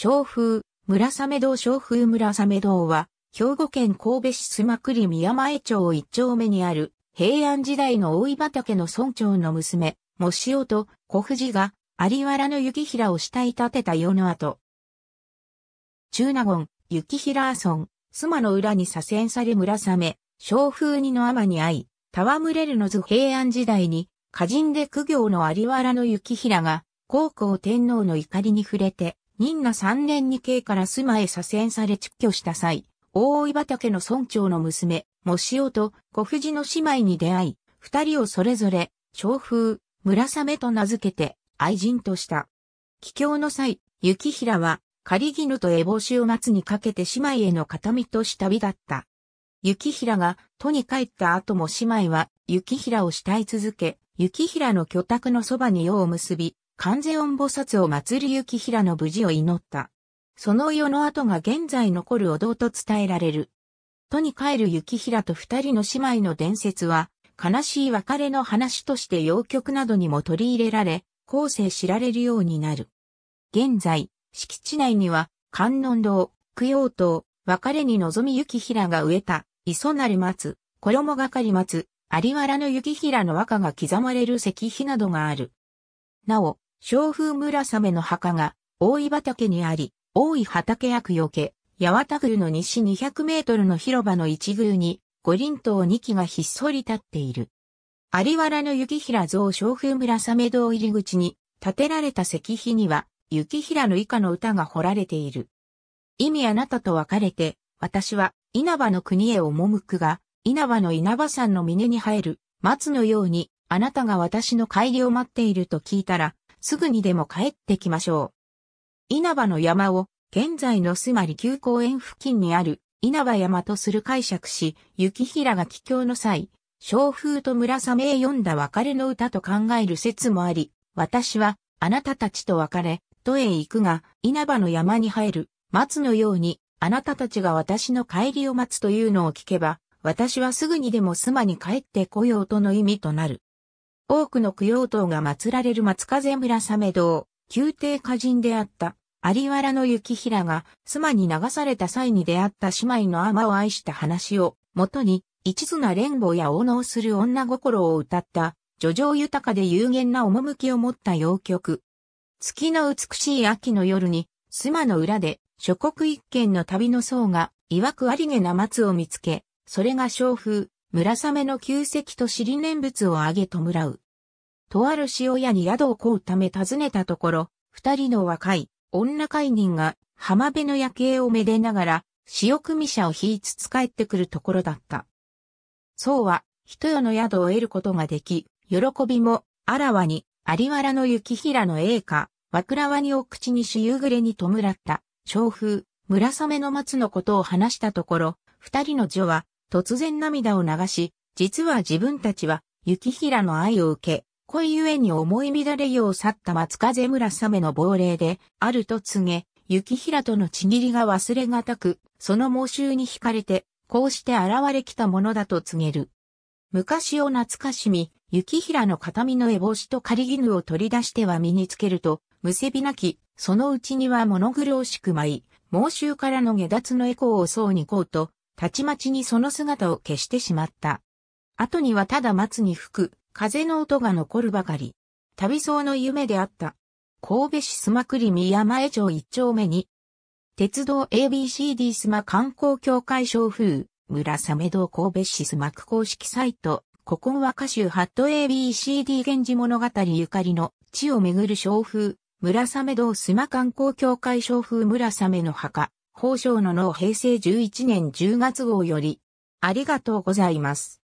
松風、村雨堂松風村雨堂は、兵庫県神戸市須磨区里宮前町一丁目にある、平安時代の大井畑の村長の娘、藻塩と小藤が、有原の幸平を慕い立てた世の後。中納言、幸平村、妻の裏に左遷され村雨、松風にの尼に会い、戯れるのず平安時代に、歌人で公卿の有原の幸平が、光孝天皇の怒りに触れて、仁和3年に京から須磨へ左遷され蟄居した際、大井畑の村長の娘、藻塩と小藤の姉妹に出会い、二人をそれぞれ、松風、村雨と名付けて、愛人とした。帰京の際、幸平は、狩衣と烏帽子を松にかけて姉妹への形見とし旅立った。幸平が、都に帰った後も姉妹は、幸平を慕い続け、幸平の居宅のそばに世を結び、観世音菩薩を祀り幸平の無事を祈った。その世の後が現在残るお堂と伝えられる。都に帰る幸平と二人の姉妹の伝説は、悲しい別れの話として謡曲などにも取り入れられ、後世知られるようになる。現在、敷地内には、観音堂、供養塔、別れに臨み幸平が植えた、磯成松、衣掛かり松、有原の幸平の和歌が刻まれる石碑などがある。なお、松風村雨の墓が、大井畑にあり、大井畑厄除け、八幡宮の西200メートルの広場の一宮に、五輪塔2基がひっそり立っている。有原の幸平像松風村雨堂入り口に建てられた石碑には、幸平の以下の歌が彫られている。忌みあなたと別れて、私は稲葉の国へ赴くが、稲葉の稲葉山の峰に生える、松のように、あなたが私の帰りを待っていると聞いたら、すぐにでも帰ってきましょう。稲葉の山を、現在の須磨離宮公園付近にある、稲葉山とする解釈し、幸平が帰京の際、松風と村雨へ詠んだ別れの歌と考える説もあり、私はあなたたちと別れ、都へ行くが、稲葉の山に生える、松のように、あなたたちが私の帰りを待つというのを聞けば、私はすぐにでも須磨に帰ってこようとの意味となる。多くの供養塔が祀られる松風村雨堂、宮廷歌人であった、有原の幸平が、須磨に流された際に出会った姉妹の尼を愛した話を、元に、一途な恋慕や応能する女心を歌った、叙情豊かで幽玄な趣を持った謡曲。月の美しい秋の夜に、須磨の裏で、諸国一軒の旅の僧が、曰くありげな松を見つけ、それが松風、村雨の旧跡と知り念仏をあげ弔う。とある塩屋に宿を請うため訪ねたところ、二人の若い、女懐妊が、浜辺の夜景をめでながら、塩汲み車を引いつつ帰ってくるところだった。僧は、一夜の宿を得ることができ、喜びも、あらわに、有原の幸平の栄華、わくらわにお口にし夕暮れに弔った、松風、村雨の松のことを話したところ、二人の女は、突然涙を流し、実は自分たちは、幸平の愛を受け、恋ゆえに思い乱れ世を去った松風村雨の亡霊で、あると告げ、幸平との契りが忘れがたく、その妄執に惹かれて、こうして現れきたものだと告げる。昔を懐かしみ、幸平の形見の烏帽子と狩衣を取り出しては身につけると、むせび泣き、そのうちには物苦しく舞い、妄執からの下脱のエコーを僧に乞うと、たちまちにその姿を消してしまった。後にはただ松に吹く、風の音が残るばかり。旅僧の夢であった。神戸市須磨区里宮前町一丁目に、鉄道 ABCD 須磨観光協会松風村雨堂神戸市須磨区公式サイト、古今和歌集ハット ABCD 源氏物語ゆかりの地をめぐる松風村雨堂須磨観光協会松風村雨の墓、宝生の能平成11年10月号より、ありがとうございます。